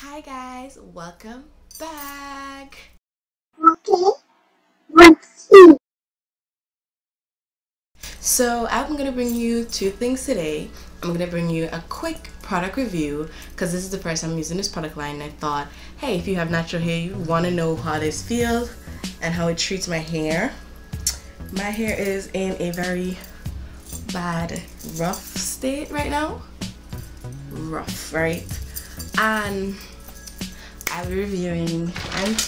Hi guys, welcome back. Okay, let's see. So I'm gonna bring you two things today. I'm gonna bring you a quick product review because this is the first time I'm using this product line. And I thought, hey, if you have natural hair, you want to know how this feels and how it treats my hair. My hair is in a very bad, rough state right now. Rough, right? And I'll be reviewing Aunt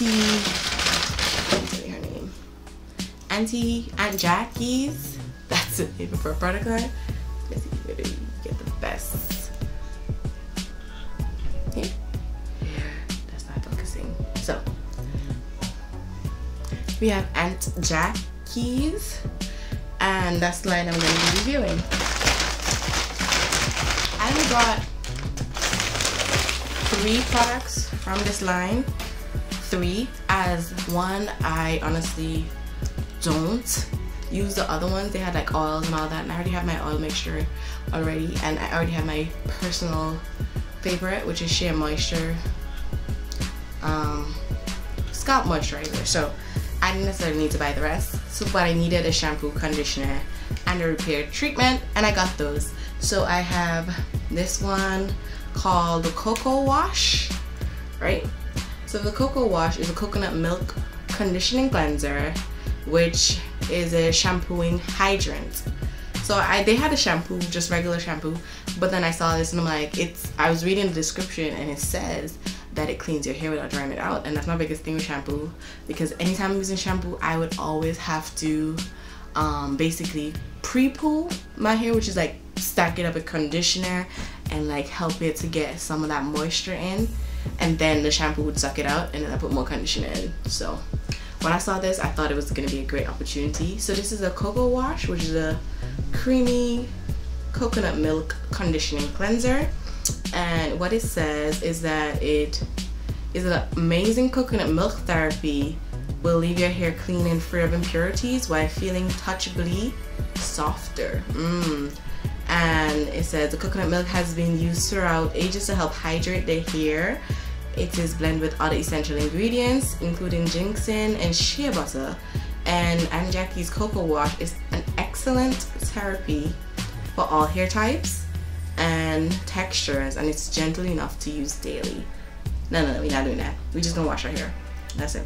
Jackie's. That's the name of her product line. Let's see whether you get the best. Here. That's not focusing. So we have Aunt Jackie's, and that's the line I'm going to be reviewing. I got 3 products from this line. 3, as one I honestly don't use the other ones. They had like oils and all that, and I already have my oil mixture already, and I already have my personal favorite, which is Shea Moisture scalp moisturizer, so I didn't necessarily need to buy the rest. So what I needed is shampoo, conditioner, and a repair treatment, and I got those. So I have this one called the Cocoa Wash, right? So the Cocoa Wash is a coconut milk conditioning cleanser, which is a shampooing hydrant. So they had a shampoo, just regular shampoo, but then I saw this and I'm like, I was reading the description and it says that it cleans your hair without drying it out, and that's my biggest thing with shampoo, because anytime I'm using shampoo I would always have to basically pre-poo my hair, which is like stack it up with conditioner and like help it to get some of that moisture in, and then the shampoo would suck it out and then I put more conditioner in. So when I saw this, I thought it was going to be a great opportunity. So this is a Cocoa Wash, which is a creamy coconut milk conditioning cleanser. And what it says is that it is an amazing coconut milk therapy. Will leave your hair clean and free of impurities while feeling touchably softer. And it says the coconut milk has been used throughout ages to help hydrate the hair. It is blended with other essential ingredients, including ginseng and shea butter, and Aunt Jackie's Cocoa Wash is an excellent therapy for all hair types and textures, and it's gentle enough to use daily. No, we're not doing that. We're just gonna wash our hair. That's it.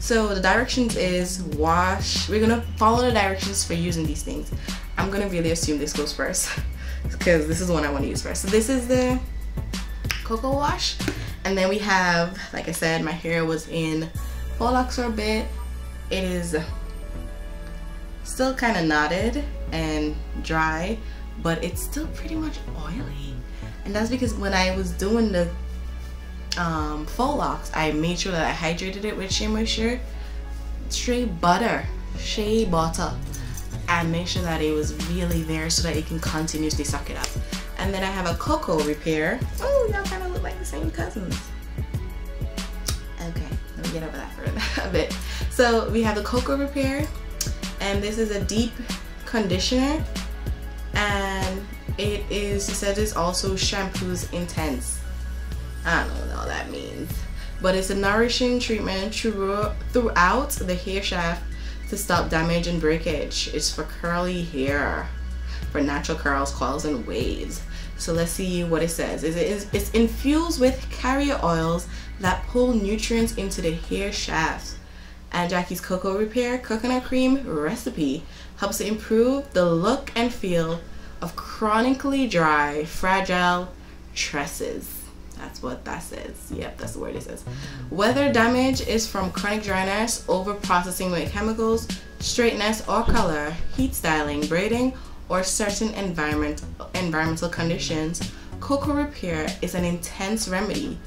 So the directions is wash. We're gonna follow the directions for using these things. I'm gonna really assume this goes first because this is the one I want to use first. So this is the Cocoa Wash. And then we have, like I said, my hair was in Pollock's for a bit. It is still kind of knotted and dry, but it's still pretty much oily. And that's because when I was doing the faux locks, I made sure that I hydrated it with Shea Moisture, Shea Butter, and make sure that it was really there so that it can continuously suck it up. And then I have a Cocoa Repair. Oh, y'all kind of look like the same cousins. Okay, let me get over that for a bit. So we have the Cocoa Repair, and this is a deep conditioner, and it says it's also shampoos intense. I don't know what all that means, but it's a nourishing treatment throughout the hair shaft to stop damage and breakage. It's for curly hair, for natural curls, coils, and waves. So let's see what it says. It's infused with carrier oils that pull nutrients into the hair shafts. Aunt Jackie's Cocoa Repair Coconut Cream Recipe helps to improve the look and feel of chronically dry, fragile tresses. That's what that says. Yep, that's the word it says. Whether damage is from chronic dryness, over-processing with chemicals, straightness or color, heat styling, braiding, or certain environmental conditions, Cocoa Repair is an intense remedy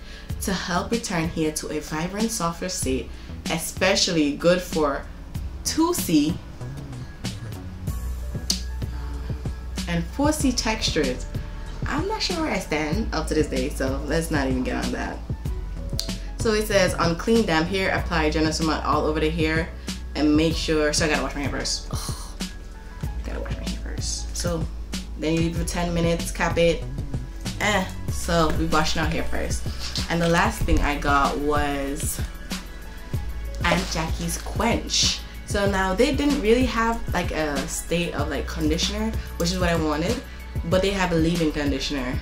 to help return hair to a vibrant, softer state, especially good for 2C and 4C textures. I'm not sure where I stand up to this day, so let's not even get on that. So it says, on clean, damp hair, apply a generous amount all over the hair and make sure. So I gotta wash my hair first. So then you leave it for 10 minutes, cap it. So we washed our hair first. And the last thing I got was Aunt Jackie's Quench. So now they didn't really have like a state of like conditioner, which is what I wanted, but they have a leave-in conditioner.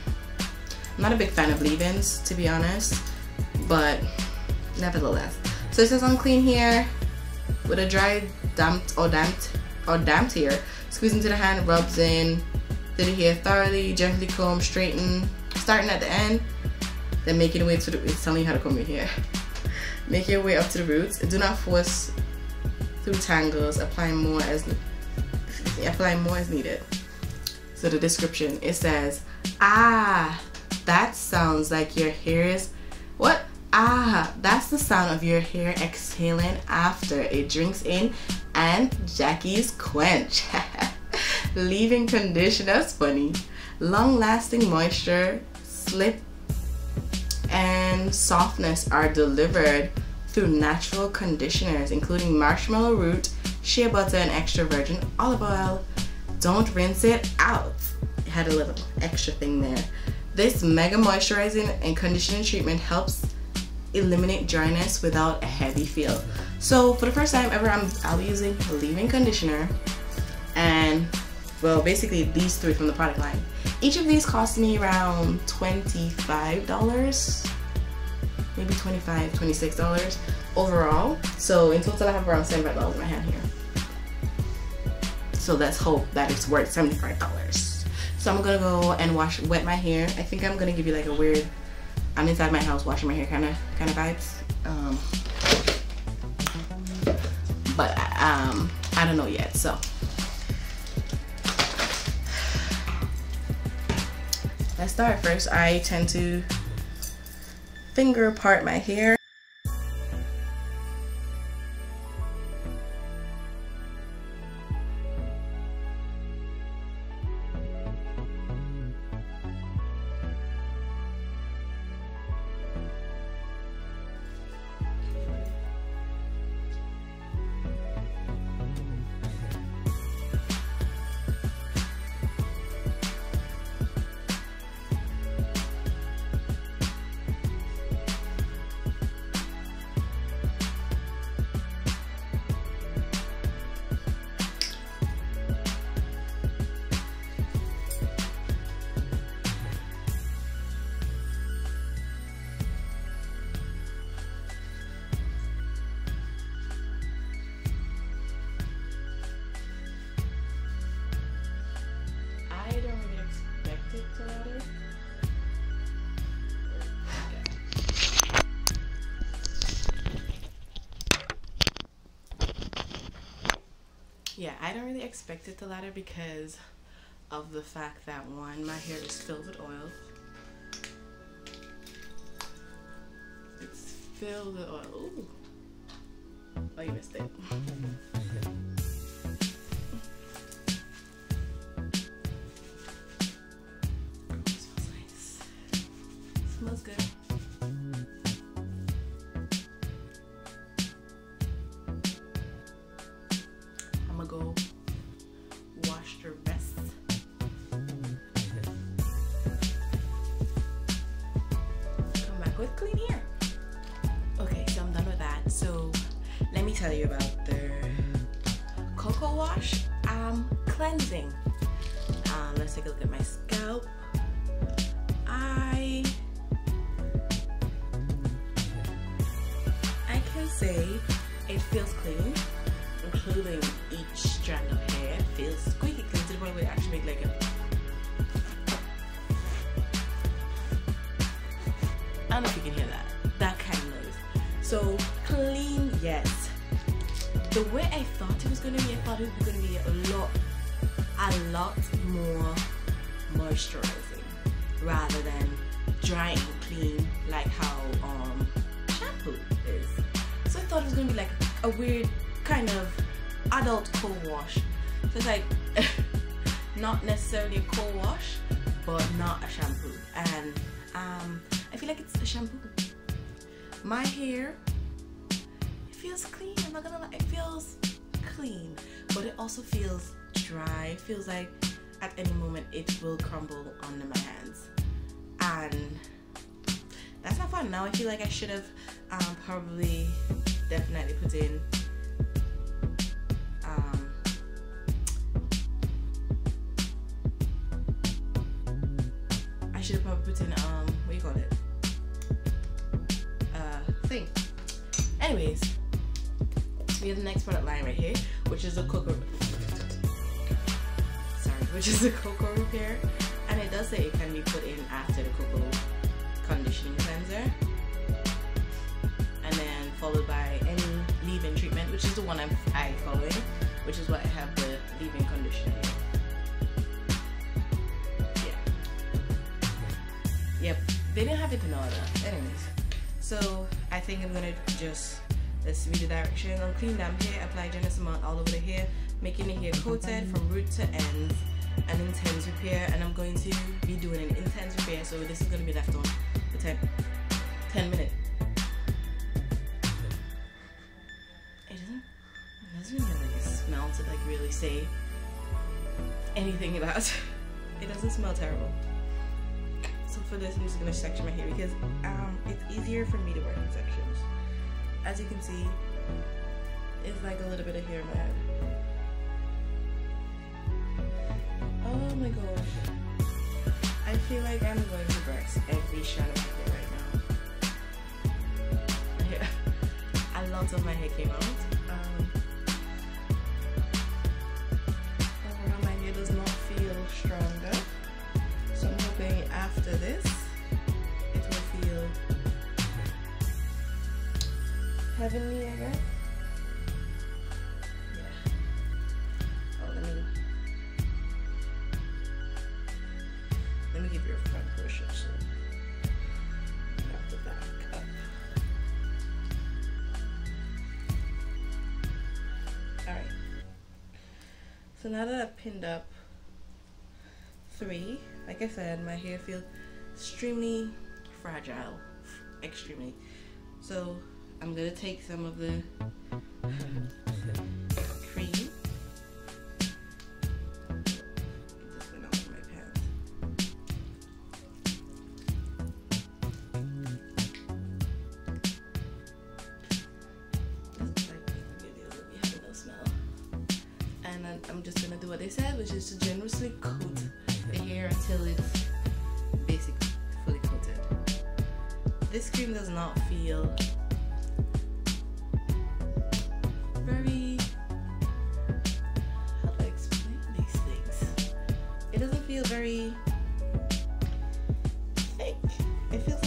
I'm not a big fan of leave-ins, to be honest, but nevertheless. So it says unclean here with a dry damped here. Squeeze into the hand, rubs in through the hair thoroughly, gently comb, straighten, starting at the end, then making your way to the, it's telling you how to comb your hair. Make your way up to the roots. Do not force through tangles, apply more as needed. So the description, it says, ah, that sounds like your hair is, what? Ah, that's the sound of your hair exhaling after it drinks in Aunt Jackie's Quench. Leave-in conditioner, that's funny. Long-lasting moisture, slip, and softness are delivered through natural conditioners, including marshmallow root, shea butter, and extra virgin olive oil. Don't rinse it out. It had a little extra thing there. This mega moisturizing and conditioning treatment helps eliminate dryness without a heavy feel. So for the first time ever, I'll be using a leave-in conditioner, and well, basically these three from the product line. Each of these cost me around $25, maybe $25, $26 overall. So in total, I have around $75 in my hand here. So let's hope that it's worth $75. So I'm gonna go and wet my hair. I think I'm gonna give you like a weird, I'm inside my house washing my hair kind of vibes. But I don't know yet, so. Let's start. First, I tend to finger part my hair. Yeah, I don't really expect it to lather because of the fact that, one, my hair is filled with oil. It's filled with oil. Ooh. Oh, you missed it. Clean hair. Okay, so I'm done with that. So let me tell you about the Cocoa Wash cleansing. Let's take a look at my scalp. I can say it feels clean, including each strand of hair. It feels squeaky clean to the point where it actually makes like a, I don't know if you can hear that kind of noise. So clean, yes. The way I thought it was gonna be, I thought it was gonna be a lot more moisturizing rather than dry and clean like how shampoo is. So I thought it was gonna be like a weird kind of adult co-wash. So it's like not necessarily a co-wash, but not a shampoo. And I feel like it's a shampoo. My hair, it feels clean, I'm not gonna lie, it feels clean, but it also feels dry. It feels like at any moment it will crumble under my hands, and that's how far now. I feel like I should have probably definitely put in what do you call it? Thing. Anyways, we have the next product line right here, which is the Cocoa. Which is the Cocoa Repair, and it does say it can be put in after the cocoa conditioning cleanser, and then followed by any leave-in treatment, which is the one I'm following, which is what I have, the leave-in conditioner. Yeah. Yep. They didn't have it in order. Anyways, so I think I'm gonna just let's read the directions. I'll clean damp hair, apply generous amount all over the hair, making the hair coated from root to end. An intense repair, and I'm going to be doing an intense repair, so this is going to be left on for 10 minutes. It doesn't even really smell to like really say anything about. It doesn't smell terrible. So for this, I'm just going to section my hair because it's easier for me to work in sections. As you can see, it's like a little bit of hair in my head. Oh my gosh, I feel like I'm going to burst every shot of my hair right now. Yeah. A lot of my hair came out. Overall, my hair does not feel stronger, so I'm hoping after this it will feel heavenly, I guess. So now that I've pinned up three, like I said, my hair feels extremely fragile, extremely. So I'm gonna take some of the cream. Get this one out of my pants. That's like a little bit having no smell. And I'm just gonna do what they said, which is to generously coat the hair until it's basically fully coated. This cream does not feel very, how do I explain these things? It doesn't feel very thick. It feels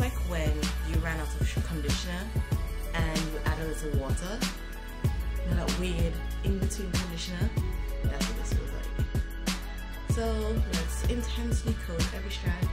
like when you ran out of conditioner and you add a little water. That weird in-between conditioner, that's what this feels like. So let's intensely coat every strand.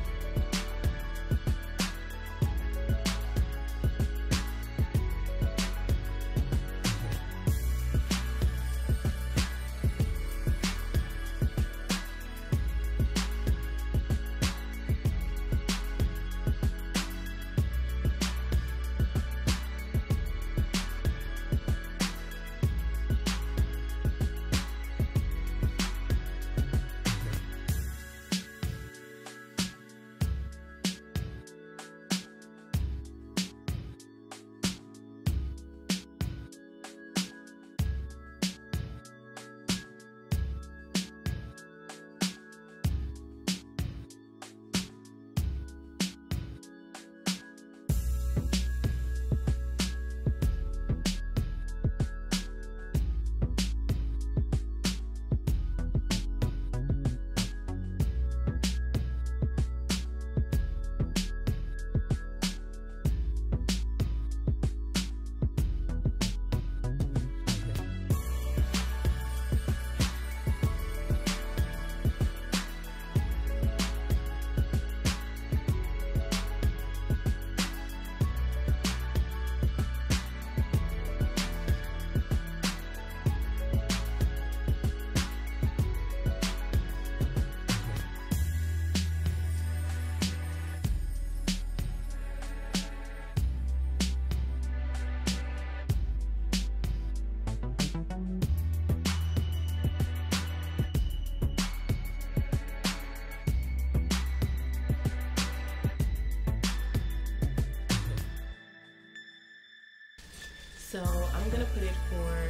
So I'm gonna put it for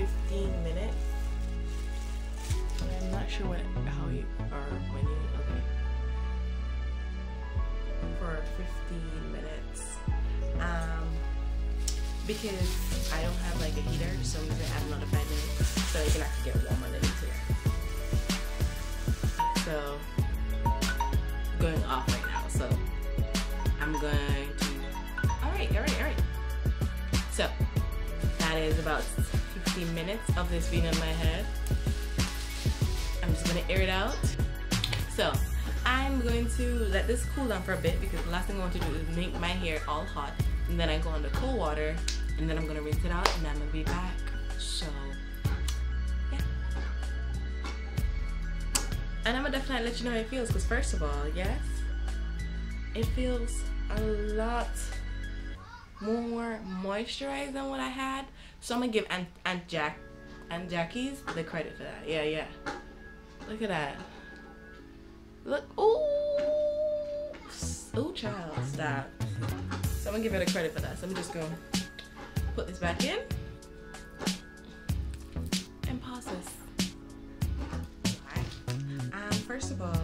15 minutes. I'm not sure how you are when you, okay, for 15 minutes. Because I don't have like a heater, so I'm gonna add another 5 minutes so it can actually get warm underneath here. So going off right now, so I'm going to, all right. So that is about 15 minutes of this being in my head. I'm just gonna air it out. So I'm going to let this cool down for a bit because the last thing I want to do is make my hair all hot. And then I go under cold water, and then I'm gonna rinse it out, and I'm gonna be back. So, yeah. And I'm gonna definitely let you know how it feels, because first of all, yes, it feels a lot more moisturized than what I had. So I'm gonna give Aunt Jackie's the credit for that. Yeah, yeah. Look at that. Look, ooh, ooh, child, stop. So I'm gonna give it a credit for that. So I'm just gonna put this back in and pause this. Alright. First of all,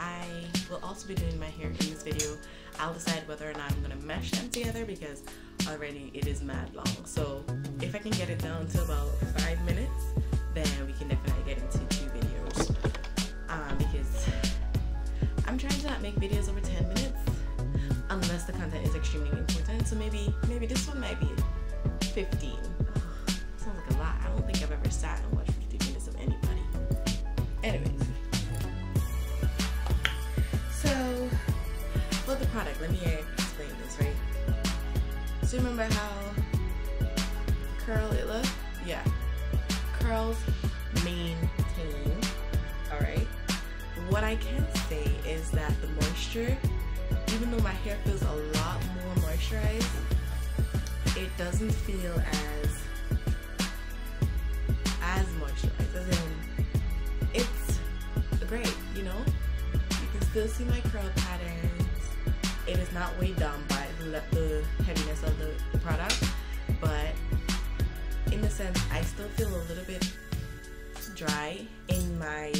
I will also be doing my hair in this video. I'll decide whether or not I'm gonna mesh them together because already it is mad long. So if I can get it down to about 5 minutes, then we can definitely get into 2 videos. Because I'm trying to not make videos over 10 minutes. Unless the content is extremely important, so maybe this one might be 15. Oh, sounds like a lot. I don't think I've ever sat and watched 15 minutes of anybody. Anyways, so for the product, let me explain this, right? So remember how curl it looked? Yeah, curls maintain. All right. What I can say is that the moisture. Even though my hair feels a lot more moisturized, it doesn't feel as moisturized, as in, it's great, you know? You can still see my curl patterns. It is not weighed down by the heaviness of the product, but in the sense, I still feel a little bit dry in my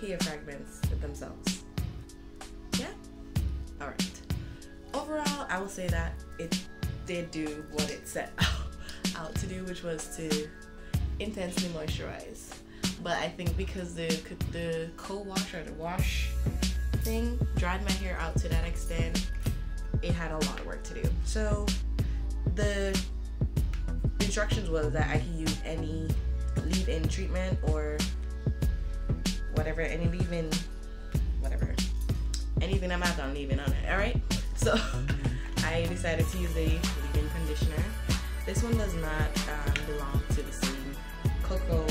hair fragments themselves. Alright, overall I will say that it did do what it set out to do, which was to intensely moisturize, but I think because the cold wash or the wash thing dried my hair out to that extent, it had a lot of work to do. So the instructions was that I can use any leave-in treatment or whatever, any leave-in whatever. Anything I'm not gonna leave in on it, alright? So I decided to use the leave-in conditioner. This one does not belong to the same Cocoa,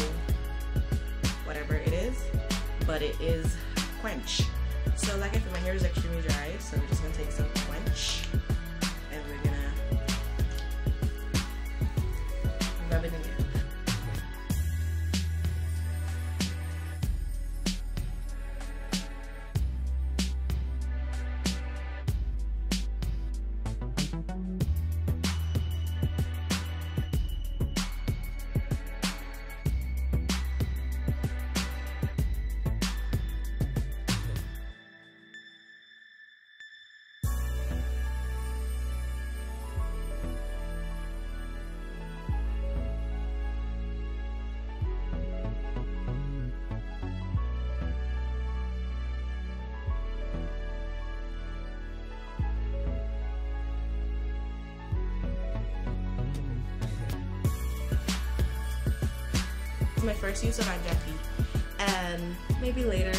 whatever it is, but it is Quench. So like I said, my hair is extremely dry, so we're just gonna take some Quench and we're gonna rub it in there. My first use of Aunt Jackie, and maybe later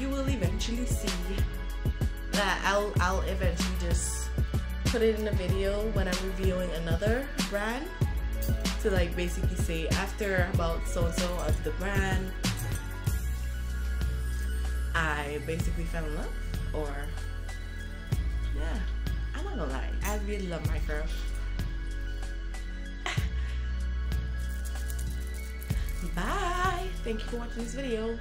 you will eventually see that I'll eventually just put it in a video when I'm reviewing another brand to like basically say after about so-and-so of the brand I basically fell in love, or yeah, I'm not gonna lie, I really love my curl. Bye! Thank you for watching this video.